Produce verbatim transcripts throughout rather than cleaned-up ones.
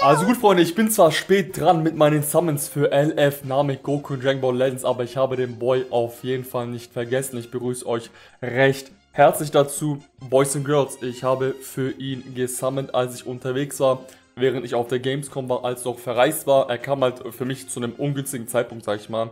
Also gut, Freunde, ich bin zwar spät dran mit meinen Summons für L F, Namek, Goku und Dragon Ball Legends, aber ich habe den Boy auf jeden Fall nicht vergessen. Ich begrüße euch recht herzlich dazu, Boys and Girls. Ich habe für ihn gesummont, als ich unterwegs war, während ich auf der Gamescom war, als noch verreist war. Er kam halt für mich zu einem ungünstigen Zeitpunkt, sag ich mal.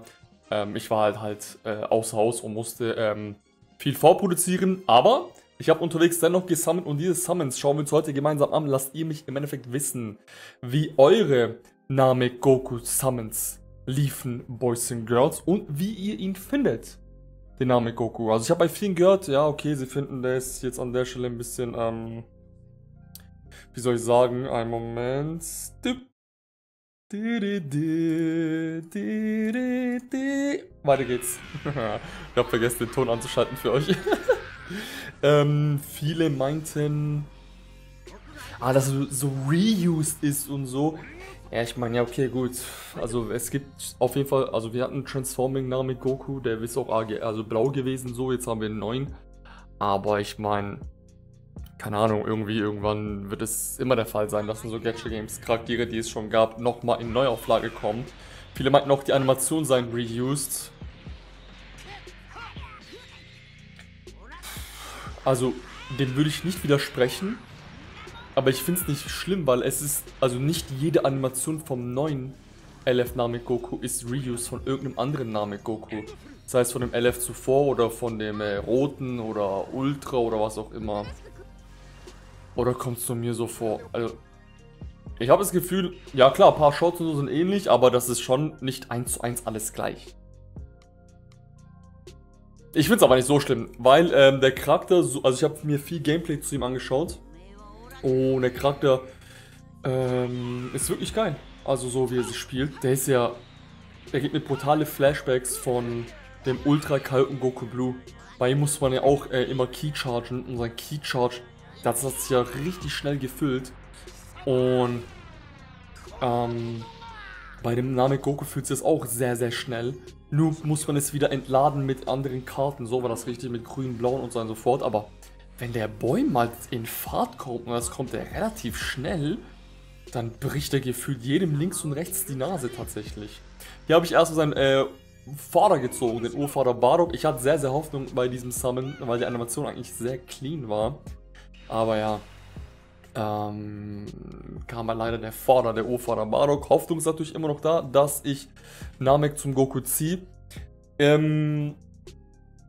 Ähm, ich war halt halt äh, außer Haus und musste ähm, viel vorproduzieren, aber ich habe unterwegs dennoch gesummont und diese Summons schauen wir uns heute gemeinsam an. Lasst ihr mich im Endeffekt wissen, wie eure Namek Goku Summons liefen, Boys and Girls, und wie ihr ihn findet, den Namek Goku. Also ich habe bei vielen gehört, ja okay, sie finden das jetzt an der Stelle ein bisschen, ähm, wie soll ich sagen, einen Moment. Weiter geht's. Ich habe vergessen, den Ton anzuschalten für euch. Ähm, viele meinten, ah, dass es so reused ist und so. Ja, ich meine, ja, okay, gut. Also, es gibt auf jeden Fall, also wir hatten Transforming Namek Goku, der ist auch also blau gewesen, so, jetzt haben wir einen neuen. Aber ich meine, keine Ahnung, irgendwie, irgendwann wird es immer der Fall sein, dass in so Gacha Games Charaktere, die es schon gab, nochmal in Neuauflage kommen. Viele meinten auch, die Animationen seien reused. Also, dem würde ich nicht widersprechen, aber ich finde es nicht schlimm, weil es ist, also nicht jede Animation vom neuen L F Namek Goku ist Reuse von irgendeinem anderen Namek Goku. Sei es von dem L F zuvor oder von dem äh, roten oder Ultra oder was auch immer. Oder kommt es zu mir so vor? Also, ich habe das Gefühl, ja klar, ein paar Shots und so sind ähnlich, aber das ist schon nicht eins zu eins alles gleich. Ich finde es aber nicht so schlimm, weil ähm, der Charakter, so, also ich habe mir viel Gameplay zu ihm angeschaut. Oh, der Charakter ähm, ist wirklich geil. Also so wie er sich spielt. Der ist ja, er gibt mir brutale Flashbacks von dem Ultra kalten Goku Blue. Bei ihm muss man ja auch äh, immer Key chargen. Und sein Key Charge, das hat sich ja richtig schnell gefüllt. Und ähm, bei dem Namek Goku fühlt sich das auch sehr, sehr schnell. Nur muss man es wieder entladen mit anderen Karten, so war das richtig, mit grün, blauen und so und so fort. Aber wenn der Boy mal in Fahrt kommt, und das kommt er relativ schnell, dann bricht er gefühlt jedem links und rechts die Nase tatsächlich. Hier habe ich erstmal seinen äh, Vater gezogen, den Urvater Bardock. Ich hatte sehr, sehr Hoffnung bei diesem Summon, weil die Animation eigentlich sehr clean war. Aber ja, ähm, kam mal leider der Vater, der Urvater Bardock. Hoffnung ist natürlich immer noch da, dass ich Namek zum Goku ziehe. Ähm,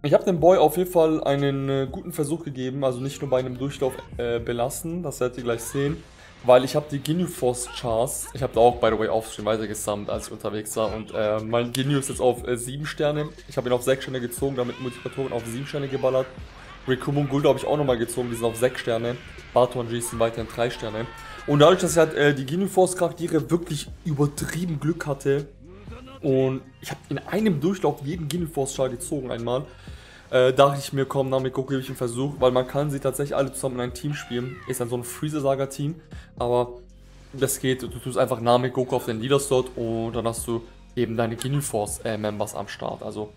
ich habe dem Boy auf jeden Fall einen äh, guten Versuch gegeben, also nicht nur bei einem Durchlauf äh, belassen, das werdet ihr gleich sehen, weil ich habe die Ginyu Force Chars, ich habe da auch, by the way, auf Stream weitergesammelt, als ich unterwegs war, und äh, mein Ginyu ist jetzt auf äh, sieben Sterne, ich habe ihn auf sechs Sterne gezogen, damit Multiplikatoren auf sieben Sterne geballert. Recoome und Guldo habe ich auch nochmal gezogen, die sind auf sechs Sterne. Bardock und G sind weiterhin drei Sterne. Und dadurch, dass ich halt äh, die Ginyu Force Charaktere wirklich übertrieben Glück hatte und ich habe in einem Durchlauf jeden Ginyu Force Char gezogen einmal, äh, dachte ich mir, komm, Namek Goku gebe ich einen Versuch, weil man kann sie tatsächlich alle zusammen in ein Team spielen. Ist dann so ein Freezer-Saga-Team, aber das geht, du tust einfach Namek Goku auf den Leader Slot und dann hast du eben deine Ginyu Force äh, Members am Start. Also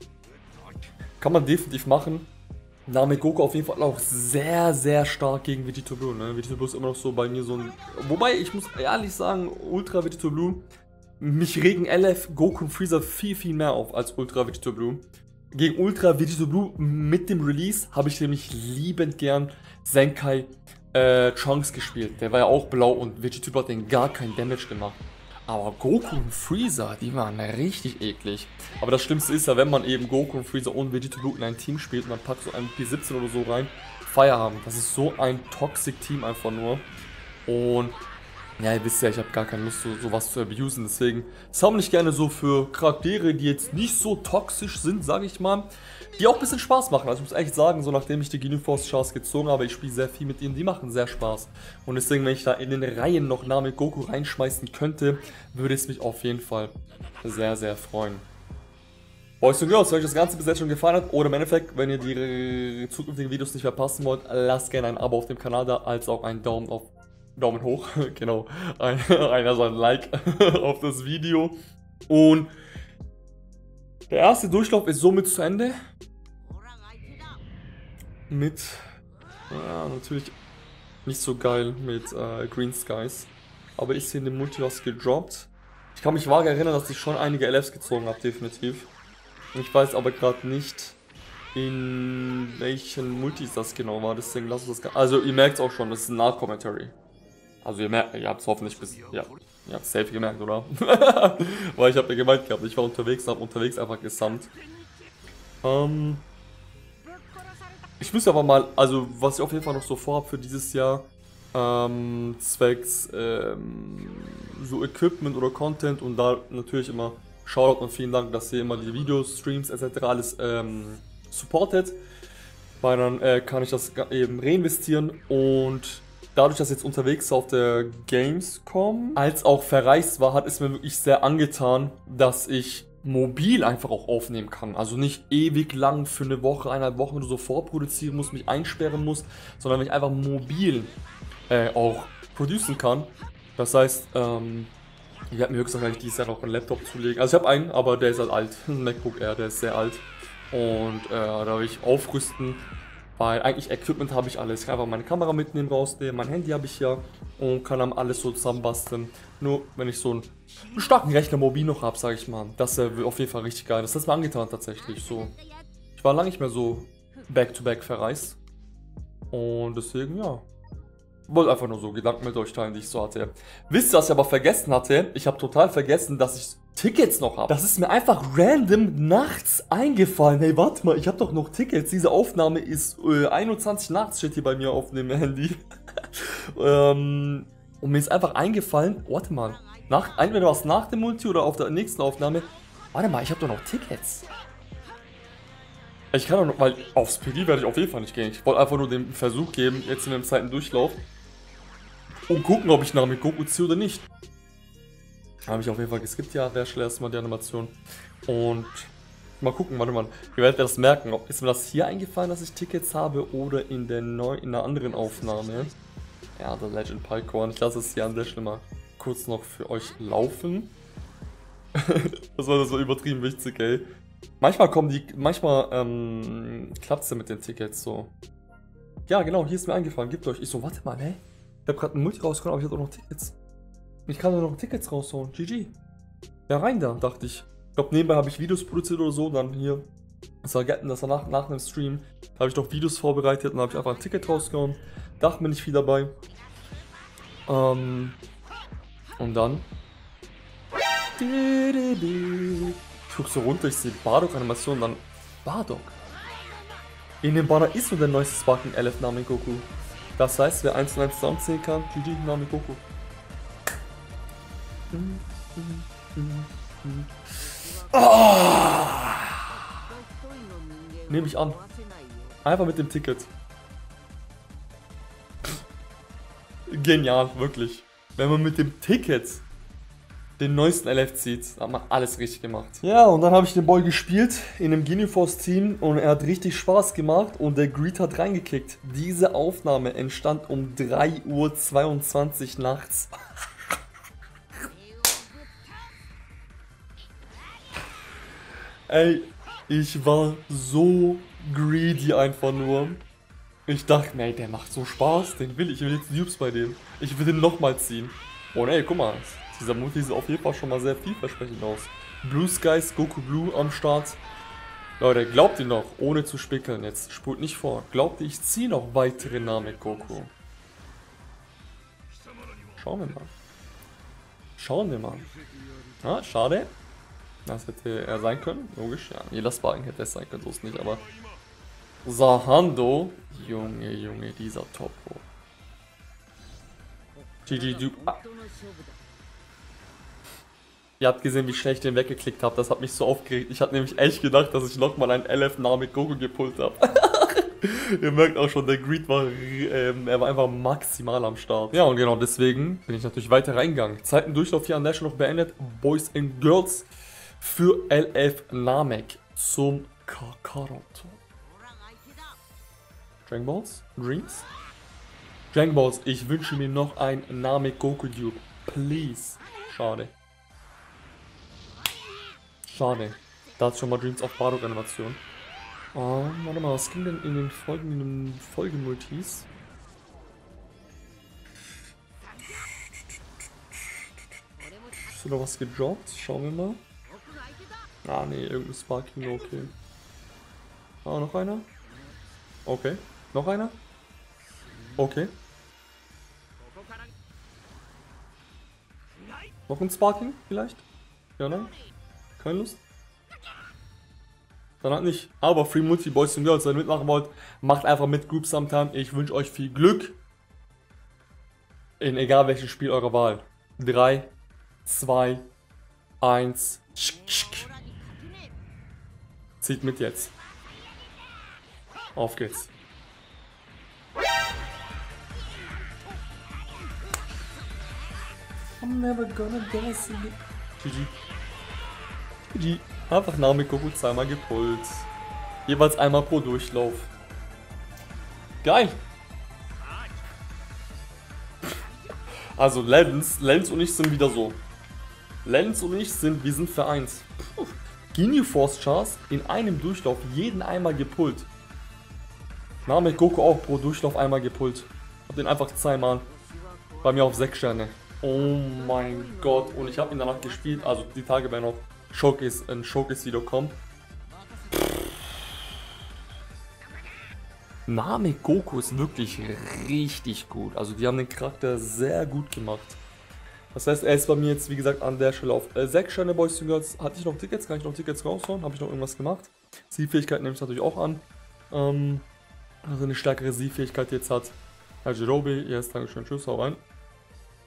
kann man definitiv machen. Namek Goku auf jeden Fall auch sehr, sehr stark gegen Vegeta Blue, ne? Vegeta Blue ist immer noch so bei mir so ein... Wobei, ich muss ehrlich sagen, Ultra Vegeta Blue, mich regen L F, Goku und Freezer viel, viel mehr auf als Ultra Vegeta Blue. Gegen Ultra Vegeta Blue mit dem Release habe ich nämlich liebend gern Senkai äh, Trunks gespielt. Der war ja auch blau und Vegeta Blue hat den gar keinen Damage gemacht. Aber Goku und Freezer, die waren richtig eklig. Aber das Schlimmste ist ja, wenn man eben Goku und Freezer und Vegeta Blue in ein Team spielt und man packt so einen P siebzehn oder so rein, Feierabend. Das ist so ein toxic Team einfach nur. Und ja, ihr wisst ja, ich habe gar keine Lust, so, sowas zu abusen. Deswegen sammle ich gerne so für Charaktere, die jetzt nicht so toxisch sind, sage ich mal, die auch ein bisschen Spaß machen. Also ich muss echt sagen, so nachdem ich die Ginyu Force Chars gezogen habe, ich spiele sehr viel mit ihnen, die machen sehr Spaß. Und deswegen, wenn ich da in den Reihen noch Namek Goku reinschmeißen könnte, würde es mich auf jeden Fall sehr, sehr freuen. Boys und Girls, wenn euch das Ganze bis jetzt schon gefallen hat oder im Endeffekt, wenn ihr die zukünftigen Videos nicht verpassen wollt, lasst gerne ein Abo auf dem Kanal da, als auch einen Daumen auf Daumen hoch, genau, ein, einer so ein Like auf das Video. Und der erste Durchlauf ist somit zu Ende. Mit, ja, natürlich nicht so geil mit äh, Green Skies. aber ist hier in dem Multi was gedroppt. Ich kann mich vage erinnern, dass ich schon einige L Fs gezogen habe, definitiv. Ich weiß aber gerade nicht, in welchen Multis das genau war, deswegen lass uns das. Also ihr merkt es auch schon, das ist ein Nachcommentary. Also ihr merkt, ihr habt es hoffentlich bis. Ja, ihr habt es safe gemerkt, oder? Weil ich habe ja gemeint gehabt, ich war unterwegs und habe unterwegs einfach gesamt. Ähm. Ich müsste aber mal, also was ich auf jeden Fall noch so vorhabe für dieses Jahr, ähm, zwecks ähm, so Equipment oder Content und da natürlich immer Shoutout und vielen Dank, dass ihr immer die Videos, Streams et cetera alles ähm, supportet, weil dann äh, kann ich das eben reinvestieren und dadurch, dass ich jetzt unterwegs auf der Gamescom als auch verreist war, hat es mir wirklich sehr angetan, dass ich mobil einfach auch aufnehmen kann, also nicht ewig lang für eine Woche, eineinhalb Wochen oder so vorproduzieren muss, mich einsperren muss, sondern wenn ich einfach mobil äh, auch producen kann. Das heißt, ähm, ich werde mir höchstwahrscheinlich dieses Jahr noch einen Laptop zulegen. Also ich habe einen, aber der ist halt alt, ein MacBook Air, der ist sehr alt und äh, da will ich aufrüsten, weil eigentlich Equipment habe ich alles. Ich kann einfach meine Kamera mitnehmen, rausnehmen, mein Handy habe ich ja und kann dann alles so zusammenbasteln. Nur wenn ich so einen starken Rechner mobil noch habe, sage ich mal, das wäre auf jeden Fall richtig geil. Das hat mir angetan tatsächlich. So, ich war lange nicht mehr so back-to-back verreist und deswegen ja, wollte einfach nur so Gedanken mit euch teilen, die ich so hatte. Wisst ihr, was ich aber vergessen hatte? Ich habe total vergessen, dass ich Tickets noch habe. Das ist mir einfach random nachts eingefallen. Hey, warte mal, ich habe doch noch Tickets. Diese Aufnahme ist äh, einundzwanzig nachts, steht hier bei mir auf dem Handy. ähm, und mir ist einfach eingefallen, warte mal, nach, entweder was nach dem Multi oder auf der nächsten Aufnahme. Warte mal, ich habe doch noch Tickets. Ich kann doch noch, weil aufs P D werde ich auf jeden Fall nicht gehen. Ich wollte einfach nur den Versuch geben, jetzt in dem zweiten Durchlauf. Und gucken, ob ich nach Namek Goku ziehe oder nicht. Habe ich auf jeden Fall geskippt, ja, an der Stelle erstmal die Animation. Und mal gucken, warte mal, ihr werdet das merken, ob ist mir das hier eingefallen, dass ich Tickets habe oder in der neu, in einer anderen Aufnahme. Ja, The Legend Pikkon. Ich lasse es hier an der Stelle mal kurz noch für euch laufen. Das war so übertrieben wichtig, ey. Manchmal kommen die, manchmal ähm, klappt es ja mit den Tickets so. Ja, genau, hier ist mir eingefallen, gebt euch. Ich so, warte mal, ey. Ich habe gerade einen Multi rausgekommen, aber ich hatte auch noch Tickets. Ich kann da noch Tickets raushauen. G G. Ja, rein da, dachte ich. Ich glaube, nebenbei habe ich Videos produziert oder so. Und dann hier, das war Gatten, das war nach, nach einem Stream. Da habe ich noch Videos vorbereitet und da habe ich einfach ein Ticket rausgehauen. Dachte mir nicht viel dabei. Ähm. Und dann. Ich gucke so runter, ich sehe Bardock-Animation. Dann. Bardock. In dem Banner ist nur der neueste Spark in L F Namek Goku. Das heißt, wer eins und eins zusammenzählen kann, G G Namek Goku. Oh! Nehme ich an. Einfach mit dem Ticket. Pff. Genial, wirklich. Wenn man mit dem Ticket den neuesten L F zieht, hat man alles richtig gemacht. Ja, und dann habe ich den Boy gespielt in dem Ginyu Force Team und er hat richtig Spaß gemacht und der Greed hat reingekickt. Diese Aufnahme entstand um drei Uhr zweiundzwanzig nachts. Ey, ich war so greedy einfach nur. Ich dachte mir, ey, der macht so Spaß, den will ich. Ich will jetzt Dupes bei dem. Ich will den nochmal ziehen. Und ey, guck mal, dieser Multi sieht auf jeden Fall schon mal sehr vielversprechend aus. Blue Skies, Goku Blue am Start. Leute, glaubt ihr noch, ohne zu spickeln, jetzt spult nicht vor. Glaubt ihr, ich ziehe noch weitere Namek Goku? Schauen wir mal. Schauen wir mal. Na, schade. Das hätte er sein können, logisch, ja. Jeder Sparring hätte es sein können, so ist nicht, aber... Sahando. Junge, Junge, dieser Topo. G G Dupe. Ah. Ihr habt gesehen, wie schnell ich den weggeklickt habe, das hat mich so aufgeregt. Ich hatte nämlich echt gedacht, dass ich nochmal einen L F Namek Goku gepult habe. Ihr merkt auch schon, der Greed war, ähm, er war einfach maximal am Start. Ja, und genau deswegen bin ich natürlich weiter reingegangen. Zeitendurchlauf hier an der Stelle noch beendet. Boys and Girls. Für L F Namek zum Kakaroto. Dragon Balls? Dreams? Dragon Balls, ich wünsche mir noch ein Namek Goku Dupe. Please. Schade. Schade. Da hat schon mal Dreams auf Bardock Animation. Oh, warte mal, was ging denn in den folgenden Folgemultis? Hast du noch was gedroppt? Schauen wir mal. Ah ne, irgendein Sparking, okay. Ah, noch einer? Okay. Noch einer? Okay. Noch ein Sparking vielleicht? Ja, nein? Keine Lust? Dann halt nicht. Aber Free Multi Boys und Girls, wenn ihr mitmachen wollt, macht einfach mit Group Sometime. Ich wünsche euch viel Glück. In egal welchem Spiel eurer Wahl. drei, zwei, eins. Zieht mit jetzt. Auf geht's. I'm never gonna guess again. G G. G G. Einfach Namek Goku zweimal gepult. Jeweils einmal pro Durchlauf. Geil. Also Legends, Legends und ich sind wieder so. Legends und ich sind, wir sind vereint. Puh. Ginyu Force Chars in einem Durchlauf jeden einmal gepult. Namek Goku auch pro Durchlauf einmal gepult. Hab den einfach zweimal. Bei mir auf sechs Sterne. Oh mein Gott. Und ich habe ihn danach gespielt. Also die Tage werden noch Showcase, ein Showcase-Video kommen. Namek Goku ist wirklich richtig gut. Also die haben den Charakter sehr gut gemacht. Das heißt, er ist bei mir jetzt, wie gesagt, an der Stelle auf sechs Sterne, Boys und Girls. Hatte ich noch Tickets? Kann ich noch Tickets raushauen? Habe ich noch irgendwas gemacht? Siegfähigkeit nehme ich natürlich auch an. Ähm, also eine stärkere Siegfähigkeit jetzt hat. Herr Jirobi, yes, Dankeschön, tschüss, hau rein.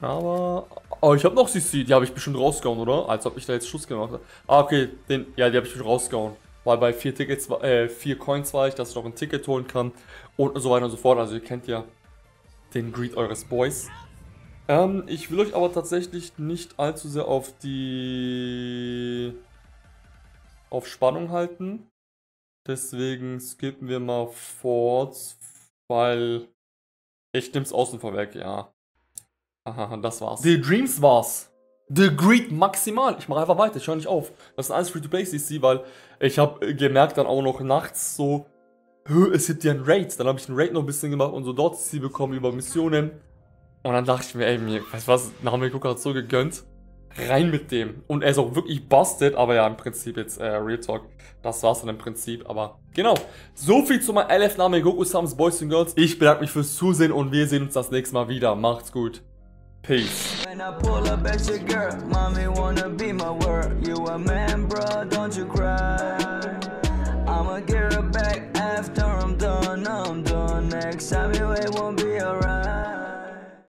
Aber, oh, ich habe noch C C, die habe ich bestimmt rausgehauen, oder? Als ob ich da jetzt Schuss gemacht habe. Ah, okay, den, ja, die habe ich bestimmt rausgehauen. Weil bei vier Tickets, äh, vier Coins war ich, dass ich noch ein Ticket holen kann. Und so weiter und so fort. Also ihr kennt ja den Greed eures Boys. Ähm, ich will euch aber tatsächlich nicht allzu sehr auf die... auf Spannung halten. Deswegen skippen wir mal fort, weil... ich nehme es außen vor weg, ja. Aha, das war's. The Dreams war's. The Greed maximal. Ich mache einfach weiter, ich höre nicht auf. Das sind alles Free-to-Play-C C, weil ich habe gemerkt dann auch noch nachts so, es gibt ja einen Raid. Dann habe ich einen Raid noch ein bisschen gemacht und so dort C C bekommen über Missionen. Und dann dachte ich mir, ey, mir, weißt du was, Namek Goku hat so gegönnt. Rein mit dem. Und er ist auch wirklich busted, aber ja, im Prinzip jetzt äh, Real Talk. Das war's dann im Prinzip, aber genau. So viel zu meinem L F Namek Goku Sums, Boys und Girls. Ich bedanke mich fürs Zusehen und wir sehen uns das nächste Mal wieder. Macht's gut. Peace. When I pull up at your girl, mommy wanna be my word. You a man, bruh, don't you cry. I'ma get her back after I'm done, I'm done. Next time you ain't won't be alright.